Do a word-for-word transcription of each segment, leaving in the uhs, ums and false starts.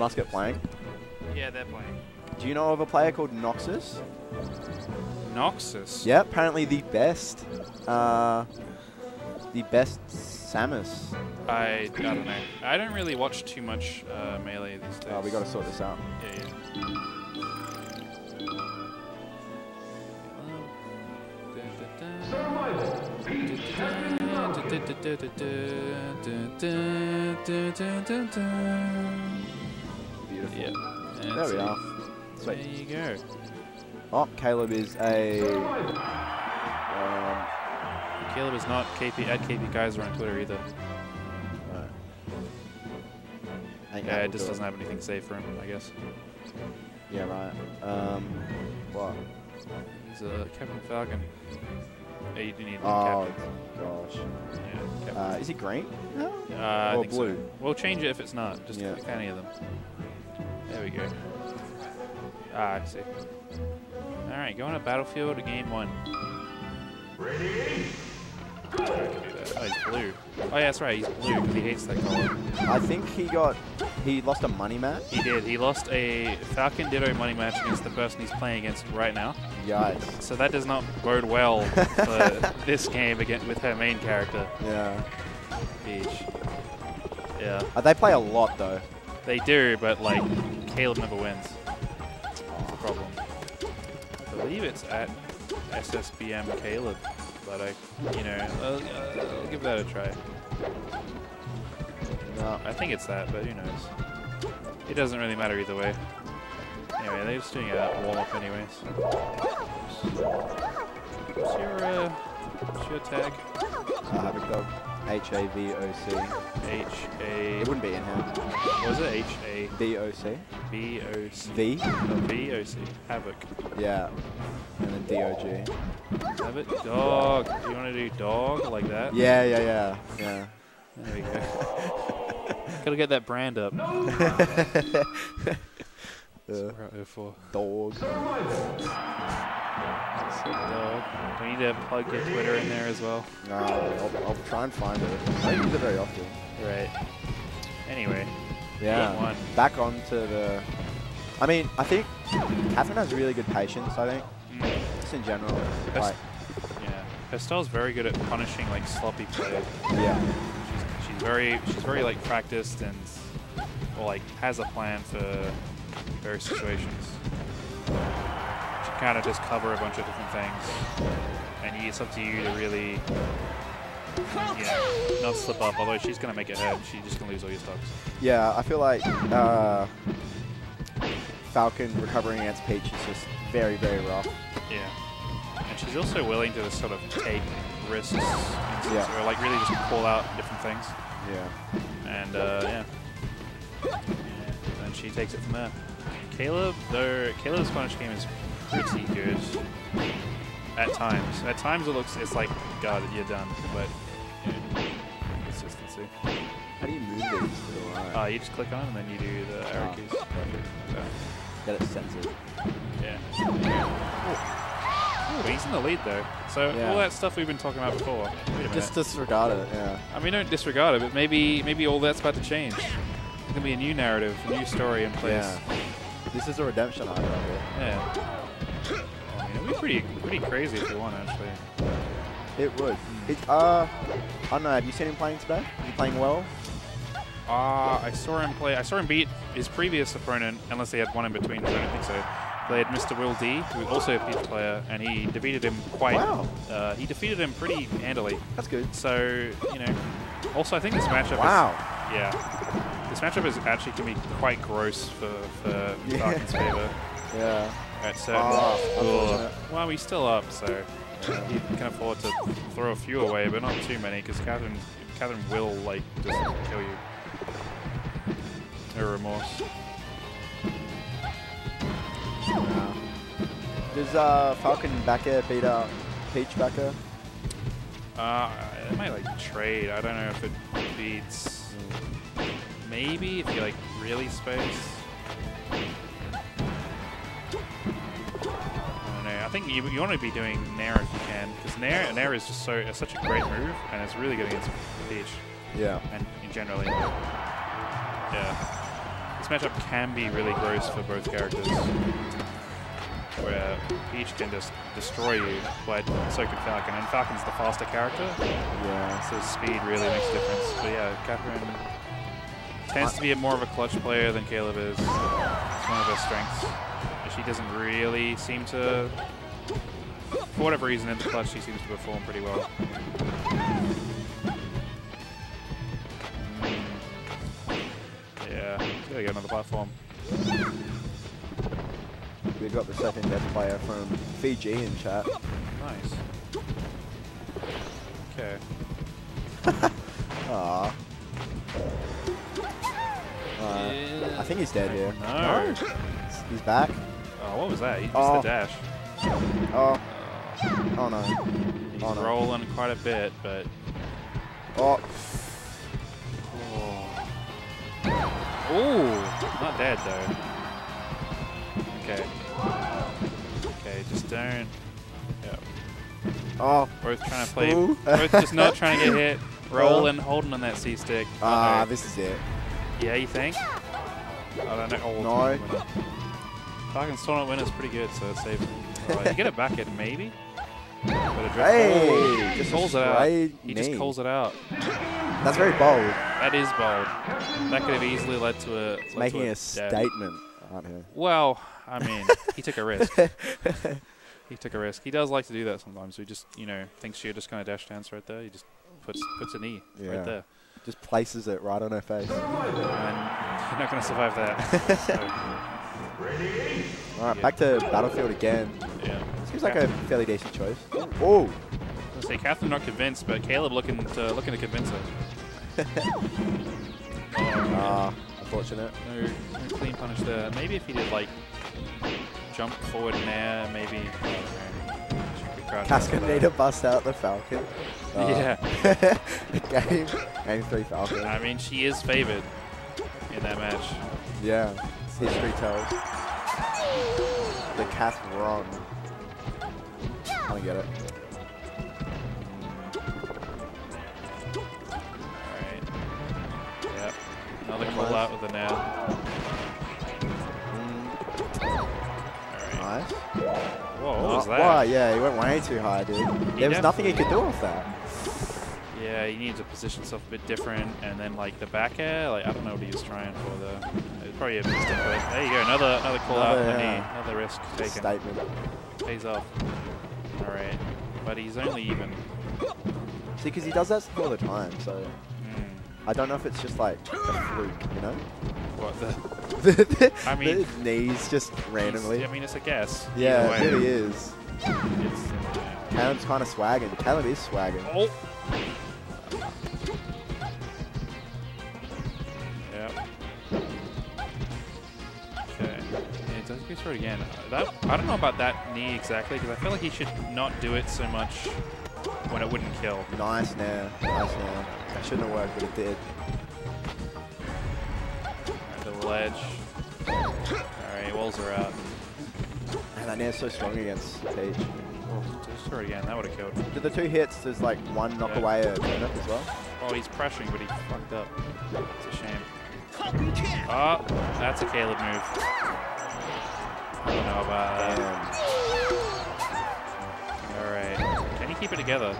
Musket playing? Yeah, they're playing. Do you know of a player called Noxus? Noxus? Yeah, apparently the best. Uh, the best Samus. I, I don't know. I don't really watch too much uh, Melee these days. Oh, we got to sort this out. Yeah, yeah. Beautiful. Yep. There we are. Sweet. There you go. Oh, Caleb is a... Um, Caleb is not K P, at K P Kaiser on Twitter either. No. Yeah, yeah, it just doesn't have anything safe for him, I guess. Yeah, right. Um, what? He's a uh, Captain Falcon. Yeah, you do need oh, Captain. Gosh. Yeah, uh, is it green? No. Uh, or blue? So. We'll change it if it's not. Just yeah. click any of them. There we go. Ah, I see. Alright, go on a battlefield to game one. Ready? Go. Oh, he's blue. Oh, yeah, that's right. He's blue because he hates that color. I think he got... He lost a money match? He did. He lost a Falcon Ditto money match against the person he's playing against right now. Yikes. So that does not bode well for this game again with her main character. Yeah. Peach. Yeah. Uh, they play a lot, though. They do, but, like, Caleb never wins. That's the problem. I believe it's at S S B M Caleb. But I, you know, I'll, I'll give that a try. No. I think it's that, but who knows? It doesn't really matter either way. Anyway, they're just doing a warm-up anyways. What's your, uh, what's your tag? Uh, HAVOC dog. H A V O C. H A... It wouldn't be in here. What was it? H A V O C? B O C. V? No, V O C. HAVOC. Yeah. And then D O G. HAVOC dog. Do you want to do dog like that? Yeah, yeah, yeah. Yeah. There we go. Gotta get that brand up. No. uh, for dog. Dog. Do we need to plug your Twitter in there as well? No, I'll, I'll try and find it. I don't use it very often. Right. Anyway. Yeah. One. Back on to the... I mean, I think Katherine has really good patience, I think. Mm. Just in general. Pest like, yeah. Pastel's very good at punishing, like, sloppy play. Yeah. She's, she's very, she's very like, practiced and, or, like, has a plan for various situations. Kind of just cover a bunch of different things, and it's up to you to really, you know, not slip up. Although she's gonna make it hurt, she's just gonna lose all your stocks. Yeah, I feel like uh, Falcon recovering against Peach is just very, very rough. Yeah, and she's also willing to sort of take risks, and yeah. or like really just call out different things. Yeah, and uh, yeah. yeah, and she takes it from there. Caleb, though, Caleb's punish game is pretty good at times. At times it looks, it's like, God, you're done, but yeah, consistency. How do you move these? Oh, uh, you just click on and then you do the arrow keys. That it's censored. Yeah. But he's in the lead though. So yeah. all that stuff we've been talking about before. Just disregard it, yeah. I mean, don't disregard it, but maybe maybe all that's about to change. There's gonna be a new narrative, a new story in place. Yeah. This is a redemption arc, right here. Yeah. I mean, it'd be pretty, pretty crazy if you want, actually. It would. Mm. It, uh, I don't know. Have you seen him playing today? Is he playing well? Uh, I saw him play. I saw him beat his previous opponent, unless they had one in between. I don't think so. They had Mister Will D, who also a Peach player, and he defeated him quite. Wow. Uh, he defeated him pretty handily. That's good. So you know. Also, I think this matchup. Wow. Is, yeah. This matchup is actually can be quite gross for for yeah. Falcon's favor. Yeah. Right, so oh, well, we're still up, so uh, he can afford to throw a few away, but not too many, because Catherine, Catherine will, like, just kill you. No remorse. Wow. Does uh, Falcon back air beat up Peach back air? Uh, it might, like, trade. I don't know if it beats... Maybe, if you, like, really space. I think you, you want to be doing Nair if you can, because Nair, Nair is just so it's such a great move, and it's really good against Peach. Yeah. And, and generally, yeah. This matchup can be really gross for both characters, where Peach can just destroy you, but so can Falcon. And Falcon's the faster character, yeah. So speed really makes a difference. But yeah, Katherine tends to be a more of a clutch player than Caleb is. It's one of her strengths. She doesn't really seem to, for whatever reason, in the clutch, she seems to perform pretty well. Yeah, there we go, another platform. We got the second best player from Fiji in chat. Nice. Okay. Aww. Uh, yeah. I think he's dead here. No. no. He's back. Oh, what was that? He missed oh. the dash. Oh. Oh no. He's oh, no. rolling quite a bit, but. Oh. Oh. Ooh. Not dead though. Okay. Okay, just don't. Yeah. Oh. Both trying to play. Ooh. Both just not trying to get hit. Rolling, oh. holding on that C stick. Ah, uh, okay. This is it. Yeah, you think? I don't know. Oh, no. Falcon's tournament winner is pretty good, so it's safe. Right, you get it back in, maybe? But a hey! Oh, he just calls it out. He knee. just calls it out. That's very bold. That is bold. That could have easily led to a. It's making a, a statement, aren't he? Well, I mean, he took a risk. He took a risk. He does like to do that sometimes. He just, you know, thinks she'll just kind of dash dance right there. He just puts puts a knee yeah. right there. Just places it right on her face. And you're not going to survive that. So. All right, yeah. back to Battlefield again. Yeah. Seems like Catherine. a fairly decent choice. Oh! I say Catherine not convinced, but Caleb looking to looking to convince her. Ah, unfortunate. No, no clean punish there. Maybe if he did like jump forward in air, maybe. Cat's gonna need to bust out the Falcon. Uh, yeah. game, game three Falcon. I mean, she is favored in that match. Yeah. History tells. The Cat's wrong. I don't get it. Alright. Yep. Another call nice. out with the net. Mm. Alright. Nice. Whoa, what was that? Why? Yeah, he went way too high, dude. He there was nothing he could do with that. Yeah, he needed to position himself a bit different, and then like the back air, like I don't know what he was trying for though. It was probably a mistake. There you go, another another call another, out, yeah. and he, another risk taken. Statement. Pays off. All right, but he's only even. See, because he does that all the time, so mm. I don't know if it's just like a fluke, you know. What the? I mean, the knees just randomly. I mean, it's a guess. Yeah, it really is. It's, Caleb's kind of swagging. Caleb is swagging. Oh. Yeah. Okay. Yeah, does go through it again. That I don't know about that knee exactly because I feel like he should not do it so much when it wouldn't kill. Nice now. Nice now. That shouldn't have worked, but it did. Ledge. Alright, walls are out. And that nair's so strong against Peach. Oh, sorry again, that would have killed. Did the two hits, there's like one knock yeah. away a turn up as well? Oh, he's pressing, but he fucked up. It's a shame. Oh, that's a Caleb move. I don't know about that. Alright, can he keep it together?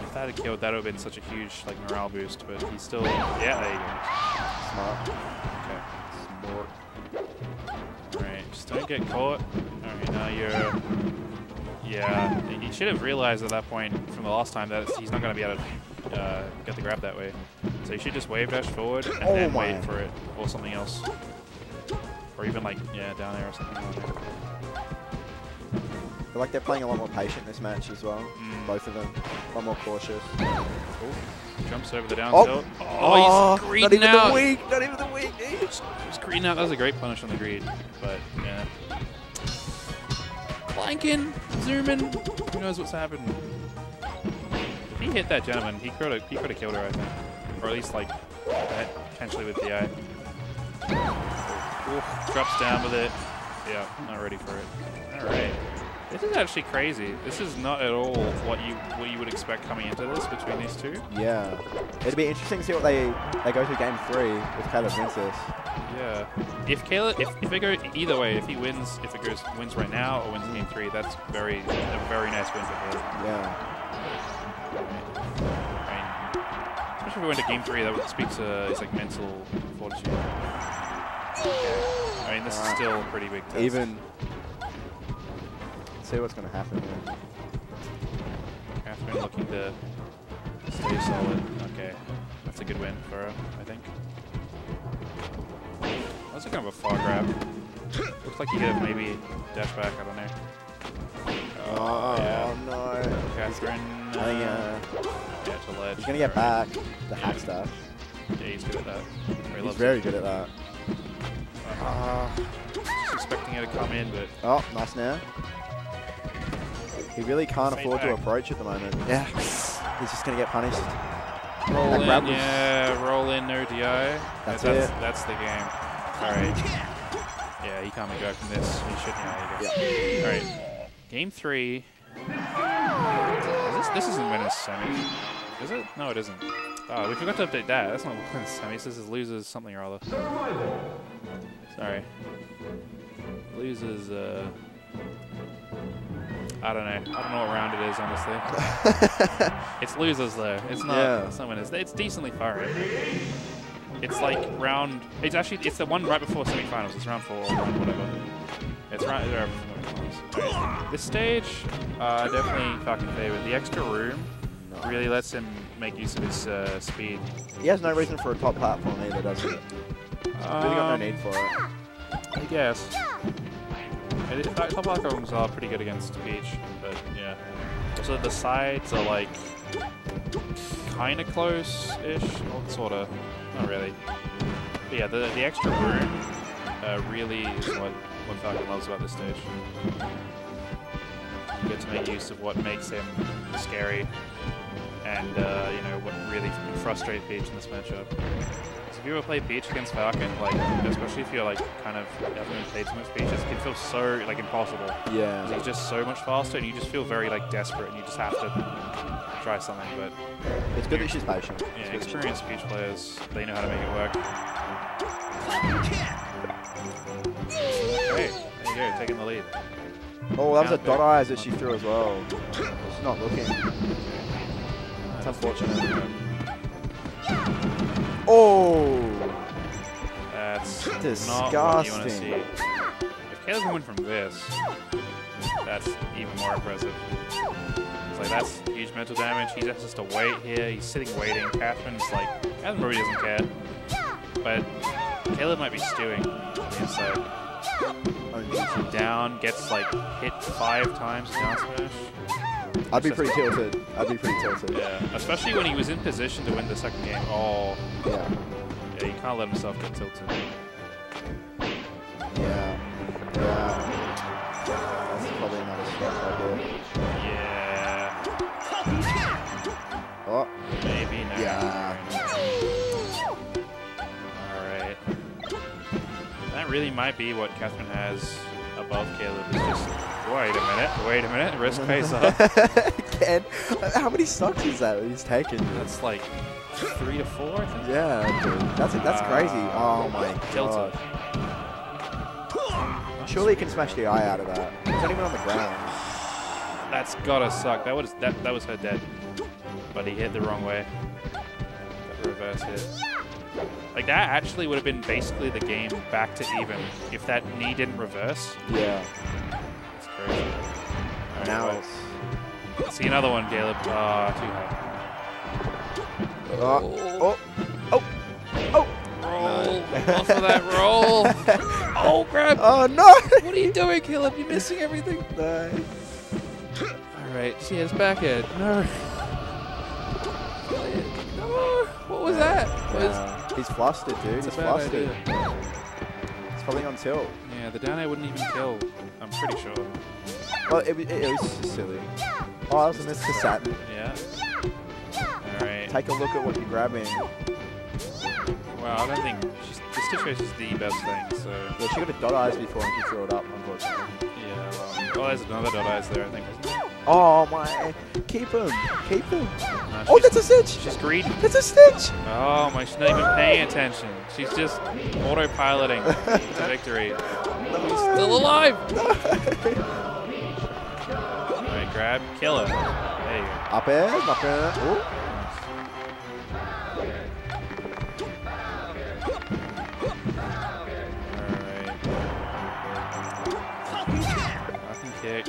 If that had killed, that would have been such a huge like morale boost, but he's still. Yeah, there you go. Smart. Okay. Smart. Alright, just don't get caught. Alright, now you're... Yeah, you should have realized at that point from the last time that he's not going to be able to uh, get the grab that way. So you should just wave dash forward and oh then my. wait for it. Or something else. Or even like, yeah, down there or something like that. I feel like they're playing a lot more patient this match as well. Mm. Both of them. A lot more cautious. Cool. Jumps over the down oh. tilt. Oh, he's oh, greeding out. Not even the weak. Not even the weak. He's greeding out. That was a great punish on the greed. But, yeah. Flanking. Zooming. Who knows what's happening? If he hit that gentleman, he could have he could have killed her, I think. Or at least, like, potentially with the eye. Oof, drops down with it. Yeah, not ready for it. All right. This is actually crazy. This is not at all what you what you would expect coming into this between these two. Yeah. It'd be interesting to see what they they go to game three if Caleb wins this. Yeah. If Caleb, if, if it goes either way, if he wins, if it goes wins right now or wins game three, that's very a very nice win for Caleb. Yeah. I mean, especially if we went to game three, that would speak to his like mental fortitude. Yeah. I mean, this uh, is still a pretty big test. Even. See what's going to happen here. Catherine looking to stay solid. Okay, that's a good win for her, I think. That's a kind of a far grab. Looks like he could maybe dash back, I don't know. Oh, oh yeah. No. Catherine. Oh, uh, yeah. Yeah, to ledge. He's going to get back the hack stuff. Yeah, he's good at that. He he's very it. good at that. Uh, just expecting her to come in, but. Oh, nice now. He really can't Stay afford back. to approach at the moment. Yeah. He's just going to get punished. Roll in, yeah. Roll in, no D I. That's, that's it. That's, that's the game. All right. Yeah, he can't make back from this. He shouldn't. Yeah. All right. Game three. Is this, this isn't winners' semis. Is it? No, it isn't. Oh, we forgot to update that. That's not winners' semis. This is losers something or other. Sorry. Losers, uh... I don't know. I don't know what round it is, honestly. It's losers, though. It's not yeah. someone is. It's decently far right now. It's like round. It's actually it's the one right before semi-finals. It's round four, or whatever. It's round. Right before semi-finals. This stage, uh, definitely fucking favored. The extra room really lets him make use of his uh, speed. He has no reason for a top platform either, does he? Um, He's really got no need for it. I guess. Top platforms are pretty good against Peach, but yeah. Also the sides are like kind of close-ish, or sort of, not really. But yeah, the the extra room uh, really is what what Falcon loves about this stage. You get to make use of what makes him scary, and uh, you know what really frustrates Peach in this matchup. If you ever play Peach against Falcon, like especially if you're like kind of haven't played too much Peach, it can feel so like impossible. Yeah. He's just so much faster, and you just feel very like desperate, and you just have to try something. But it's good that she's patient. Yeah, experienced Peach players, they know how to make it work. Hey, there you go, taking the lead. Oh, that was a dot eyes that she threw as well. She's not looking. It's unfortunate. Oh! That's disgusting. Not what you want to see. If Caleb can win from this, that's even more impressive. It's like, that's huge mental damage. He just has to wait here. He's sitting waiting. Catherine's like, Catherine probably doesn't care. But Caleb might be stewing. So, oh, down, gets like hit five times down smash. I'd be pretty tilted. I'd be pretty tilted. Yeah, especially when he was in position to win the second game. Oh. Yeah. Yeah, he can't let himself get tilted. Yeah. Yeah. That's probably not a strong idea. Yeah. Oh. Maybe not. Yeah. Alright. That really might be what Catherine has above Caleb. Is just Wait a minute, wait a minute, wrist pays off. Again? How many stocks is that he's taken? That's like three to four, I think. Yeah, dude. That's, it. That's uh, crazy. Oh my tilted. God. Surely he can smash the eye out of that. It's not even on the ground. That's gotta suck. That was, that, that was her dead. But he hit the wrong way. That reverse hit. Like, that actually would have been basically the game back to even if that knee didn't reverse. Yeah. Right, now it's... See another one, Caleb. Ah, oh, too high. Oh, oh, oh, oh. Roll. No. Off of that roll. Oh, crap. Oh, no. What are you doing, Caleb? You're missing everything. Nice. All right. She has back head. No. No. What was that? Yeah. Was... He's flustered, dude. That's He's flustered. Idea. It's probably on tilt. Yeah, the down air wouldn't even kill. I'm pretty sure. Well, it, it, it was just silly. Oh, I was a miss for Satin. Yeah. All right. Take a look at what you're grabbing. Wow, I don't think she's, this Stitch Face is the best thing, so... Yeah, she got a dot eyes before and she threw it up, unfortunately. Yeah, well, oh, there's another dot eyes there, I think. Oh my... Keep him! Keep him! No, oh, that's a Stitch! She's greedy. That's a Stitch! Oh my, she's not even paying attention. She's just autopiloting to victory. No. She's still alive! No. Alright, grab, kill him. There you go. Up air, up air. Oh.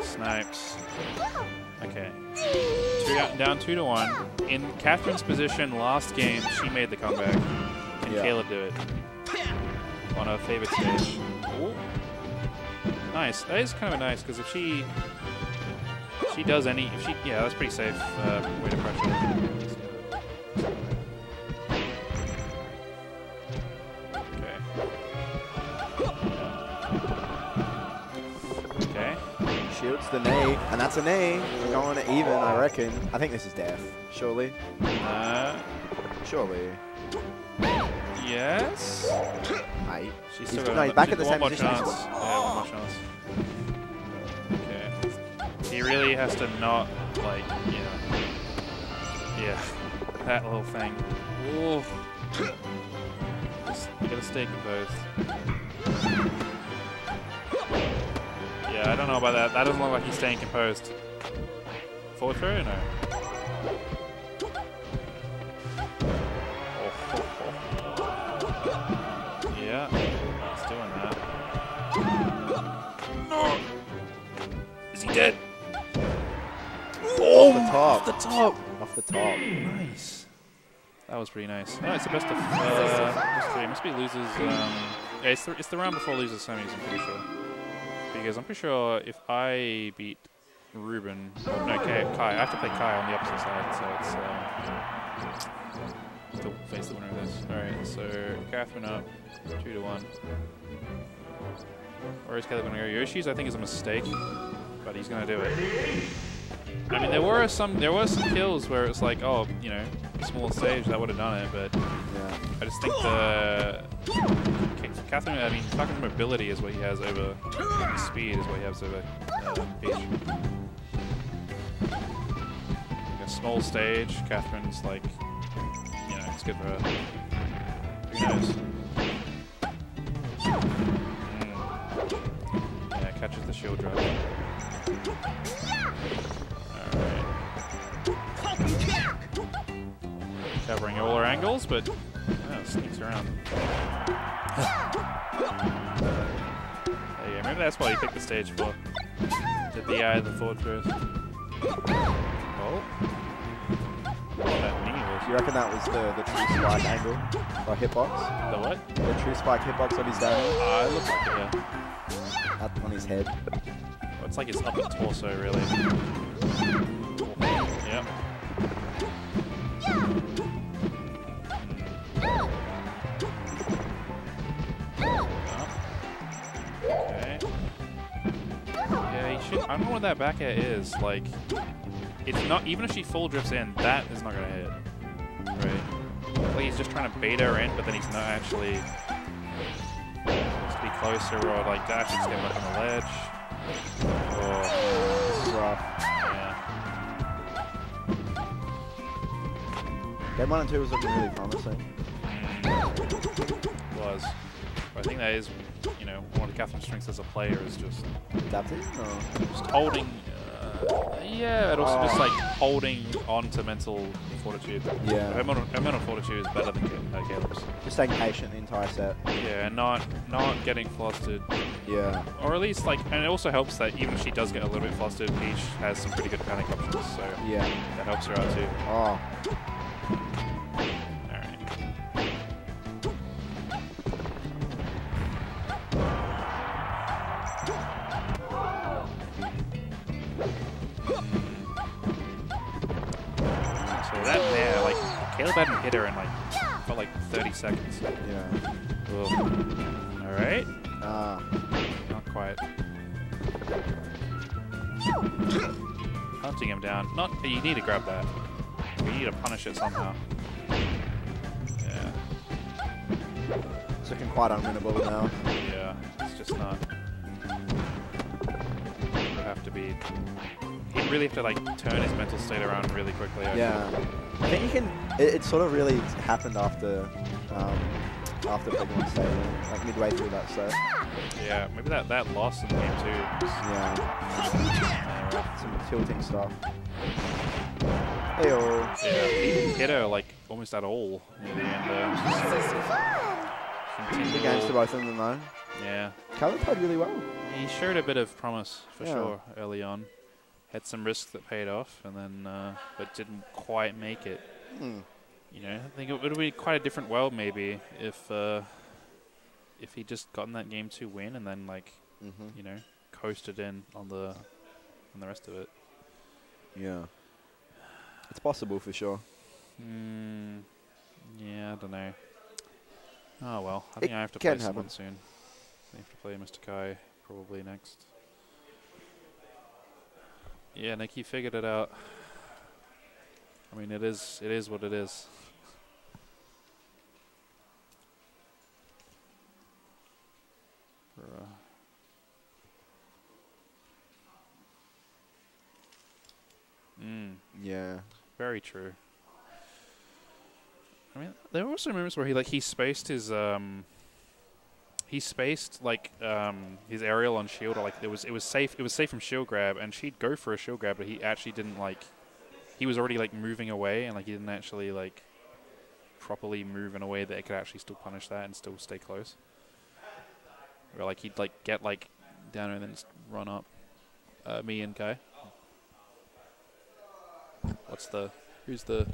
Snipes. Okay. Two, down two to one. In Catherine's position last game, she made the comeback. And yeah. Caleb did it. On her favorite stage. Ooh. Nice. That is kind of nice because if she if she does any if she yeah, that's pretty safe uh, way to pressure. The knee, and that's a knee. We're going even, I reckon. I think this is death. Surely. Uh, Surely. Yes. Aye. She's still he's, no, he's back at the same position. Chance. Yeah, one more chance. Okay. He really has to not, like, you know. Yeah. That little thing. Ooh. Just gotta stay composed. Yeah, I don't know about that. That doesn't look like he's staying composed. Forward throw? No. Oh, oh, oh. Yeah, he's doing that. No! Is he dead? Oh, off the top. Off the top. Off the top. Nice. That was pretty nice. No, it's the best of uh, best three. It must be losers. Um, yeah, it's the, it's the round before losers, semis, I'm pretty sure. Because I'm pretty sure if I beat Ruben, or no, Kai, Kai, I have to play Kai on the opposite side, so it's uh, to face the winner of this. Alright, so Katherine up, two to one. Or is Caleb going to go Yoshi's? I think it's a mistake, but he's going to do it. I mean, there were some, there were some kills where it's like, oh, you know, small stage, that would have done it, but yeah. I just think the. Katherine, I mean, Falcon's mobility is what he has over, and speed is what he has over uh, Peach. Like a small stage, Katherine's like, you know, it's good for her. Who knows? Mm. Yeah, catches the shield drive. Alright. Covering all her angles, but oh, sneaks around. There you go. Maybe that's why you picked the stage for. Did the eye of the forward throws. Oh. That Do you reckon that was the, the true spike angle? Or hitbox? The what? The true spike hitbox on his down. Oh, it looks like it, yeah. Up on his head. Well, it's like his upper torso, really. Yep. I don't know what that back air is. Like, it's not, even if she full drifts in, that is not going to hit. Right? Like, he's just trying to bait her in, but then he's not actually to be closer or like dash, he's getting up on the ledge. Oh, this is rough. Yeah. Game one and two was looking really promising. It was. I think that is, you know, one of Katherine's strengths as a player is just adapting, or just holding. Uh, yeah, and also oh. just like holding on to mental fortitude. Yeah, her mental, her mental fortitude is better than Caleb's. Just staying patient the entire set. Yeah, and not not getting flustered. Yeah, or at least like, and it also helps that even if she does get a little bit flustered, Peach has some pretty good panic options. So yeah, that helps her out too. Oh. Hadn't hit her in like for like thirty seconds. Yeah. Whoa. All right. Ah. Uh, Not quite. Hunting him down. Not. You need to grab that. You need to punish it somehow. Yeah. It's looking quite unwinnable now. Yeah, it's just not. You have to be. You really have to like turn his mental state around really quickly. I yeah, think. I think you can. It, it sort of really happened after. Um, after Pokemon Stadium, like midway through that set. Yeah, maybe that, that loss in the game too. Yeah. Uh, some tilting stuff. Hey-oh. Yeah, he didn't hit her like almost at all in the end there. Good games to both of them though. Yeah. Caleb played really well. He showed a bit of promise for yeah. sure early on. Had some risks that paid off and then, uh, but didn't quite make it. Hmm. You know, I think it would be quite a different world maybe if uh, if he just gotten that game two win and then like mm-hmm. you know coasted in on the on the rest of it. Yeah, it's possible for sure. Mm, yeah, I don't know. Oh well, I think it I have to play someone happen. soon. I have to play Mister Kai probably next. Yeah, Nicky figured it out. I mean, it is, it is what it is. Bruh. Mm. Yeah. Very true. I mean, there were also moments where he like he spaced his um. He spaced like um his aerial on shield, or like it was it was safe it was safe from shield grab, and she'd go for a shield grab, but he actually didn't like. He was already like moving away, and like he didn't actually like properly move in a way that it could actually still punish that and still stay close. Or like he'd like get like down and then just run up. Uh, me and Kai. What's the? Who's the?